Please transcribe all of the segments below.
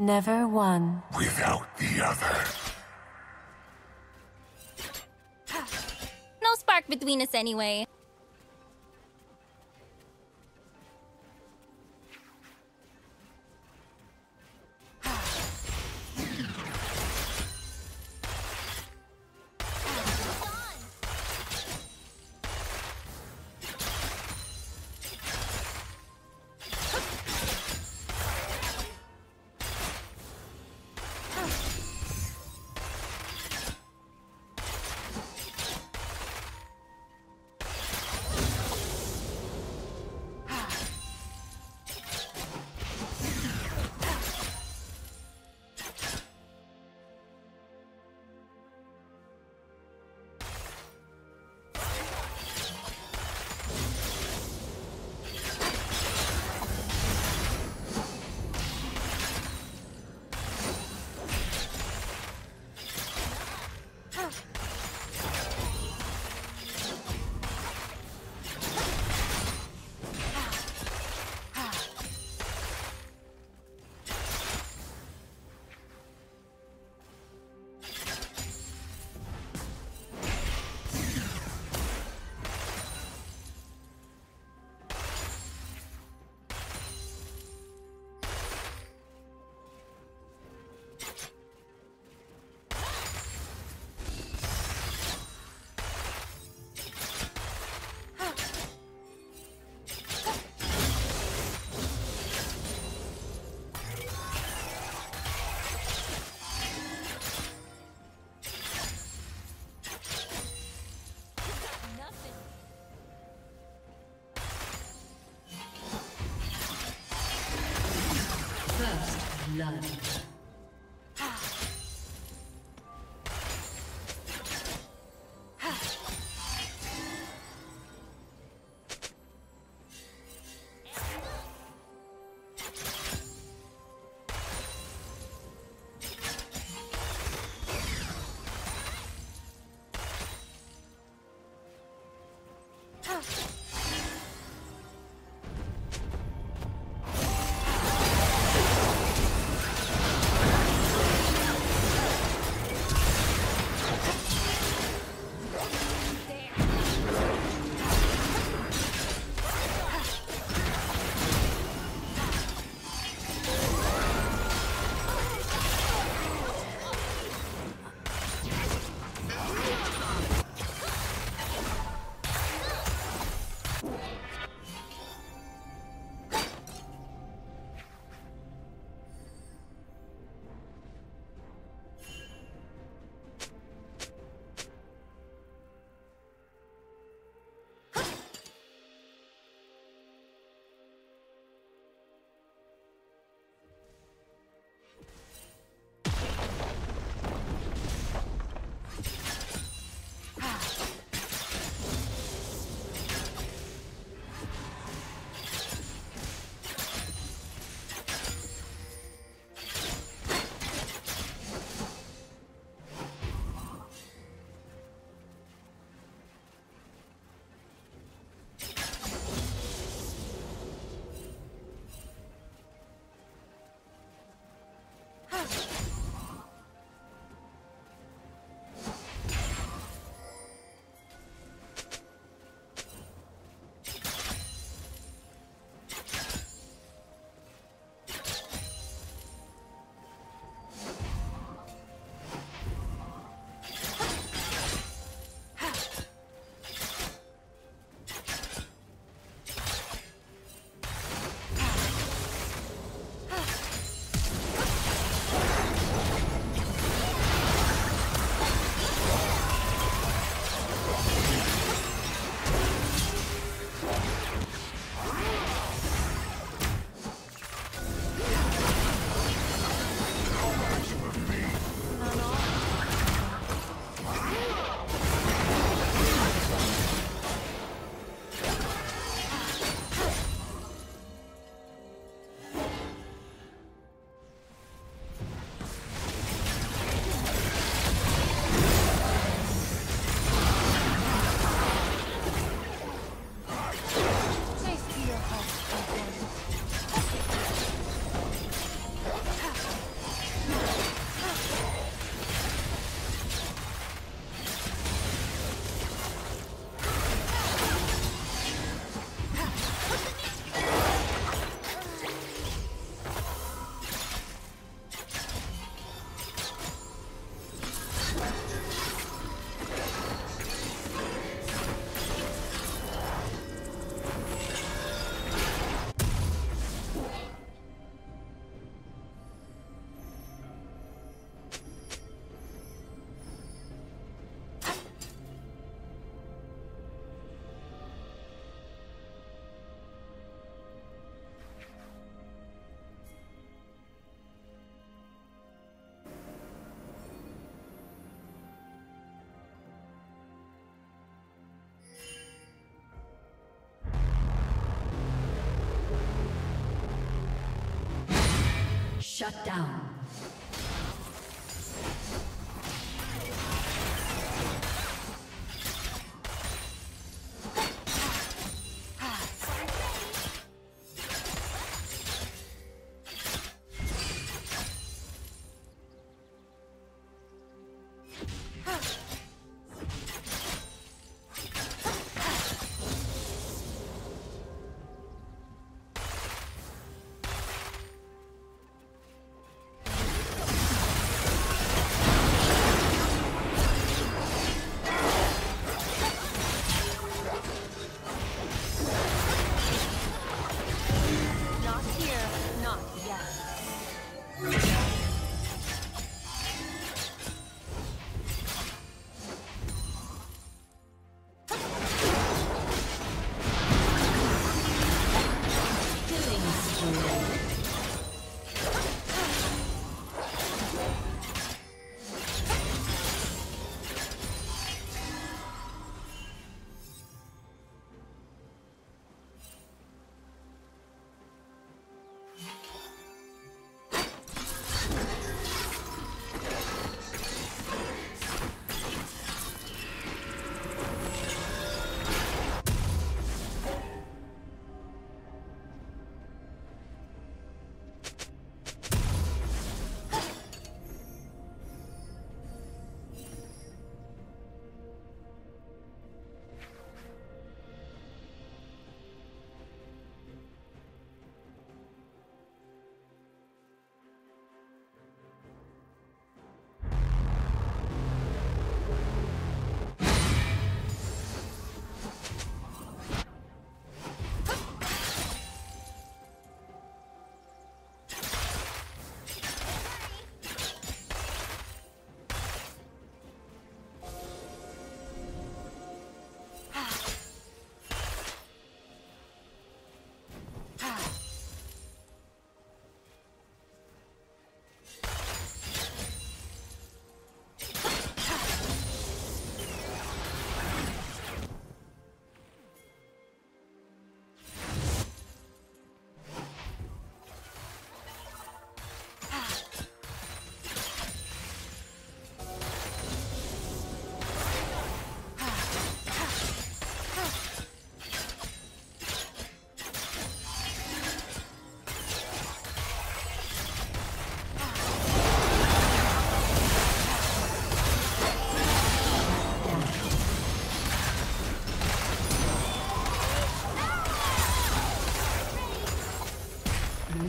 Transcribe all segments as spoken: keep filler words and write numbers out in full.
Never one without the other. No spark between us anyway. None. Shut down.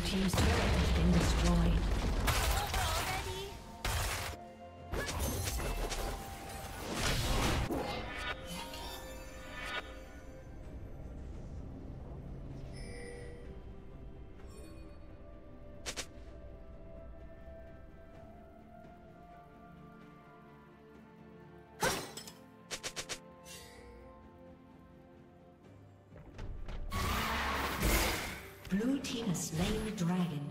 Team's turret has been destroyed. Blue team has slain the dragon.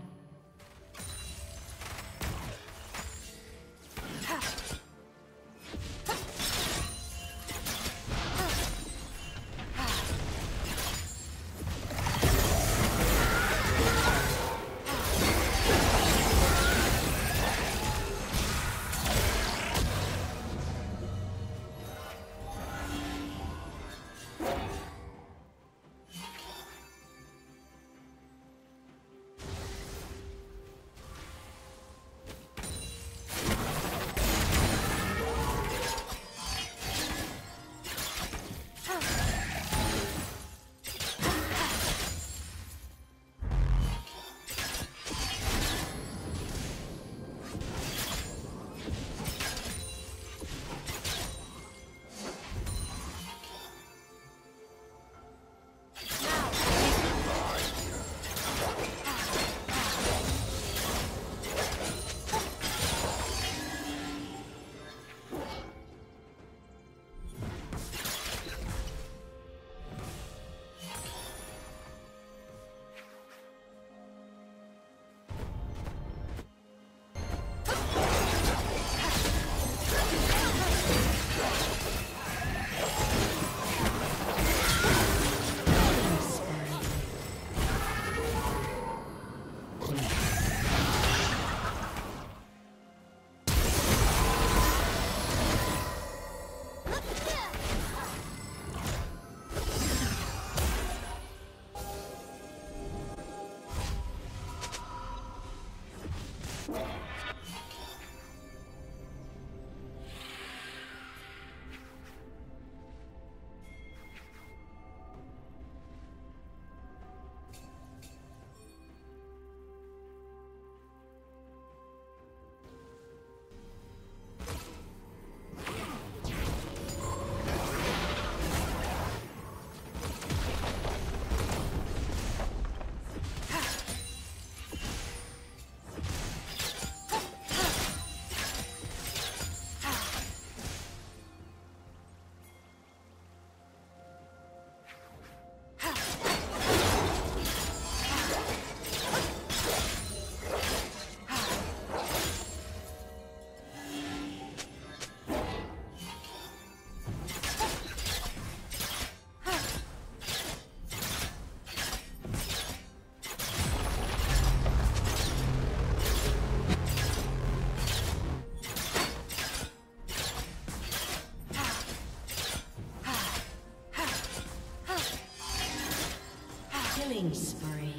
Killing spree.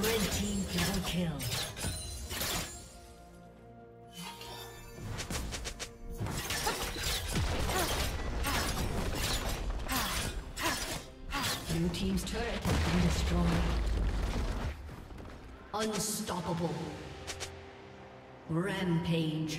Red team double kill. Blue team's turret has been destroyed. Unstoppable. Rampage.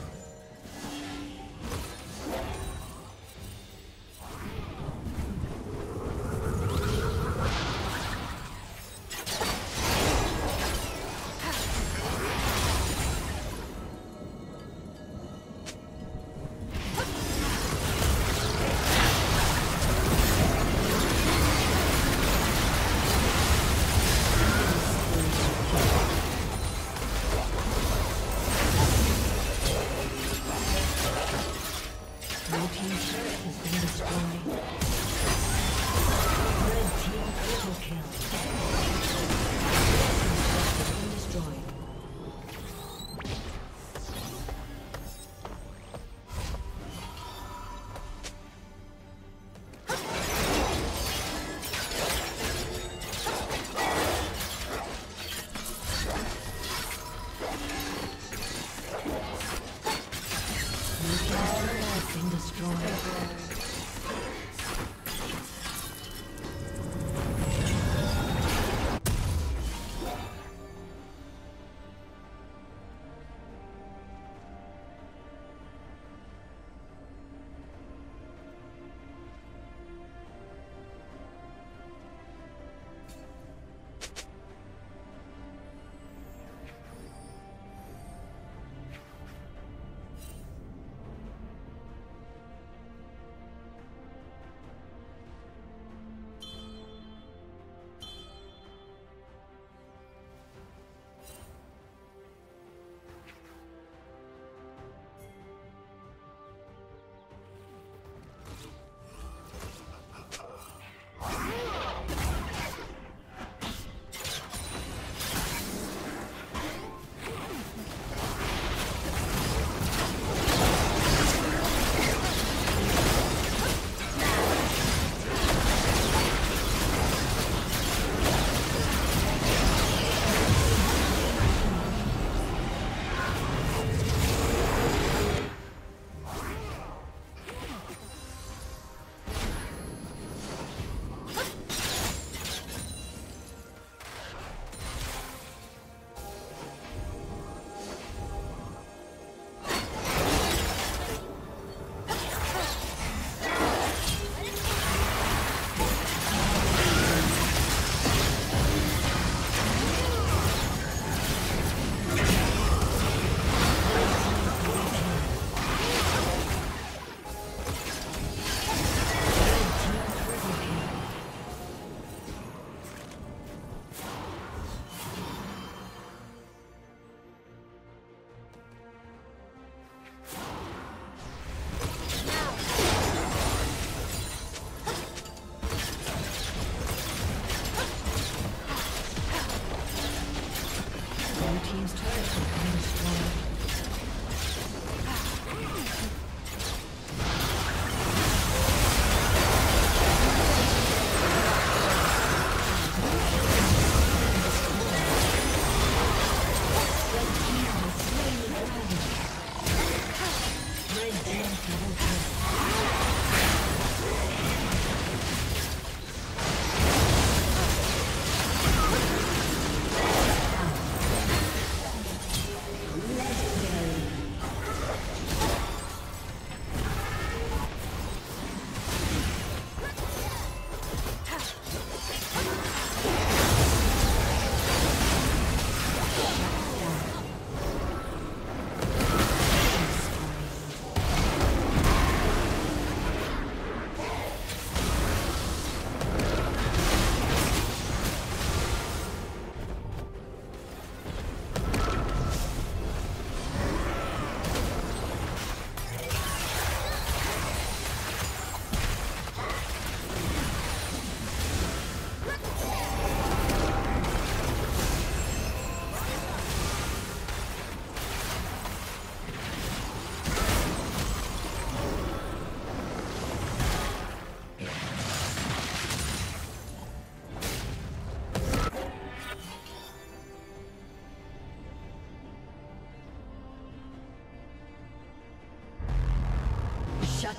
Shut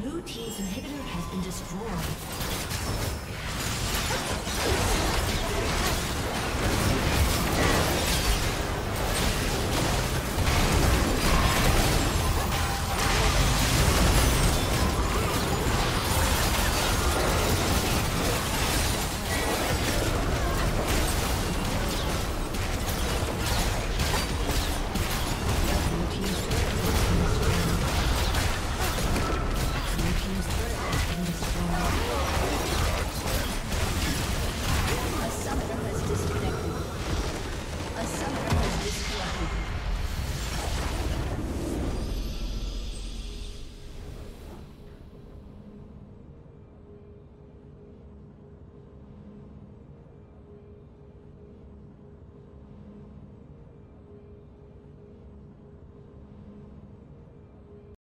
Blue team's inhibitor has been destroyed.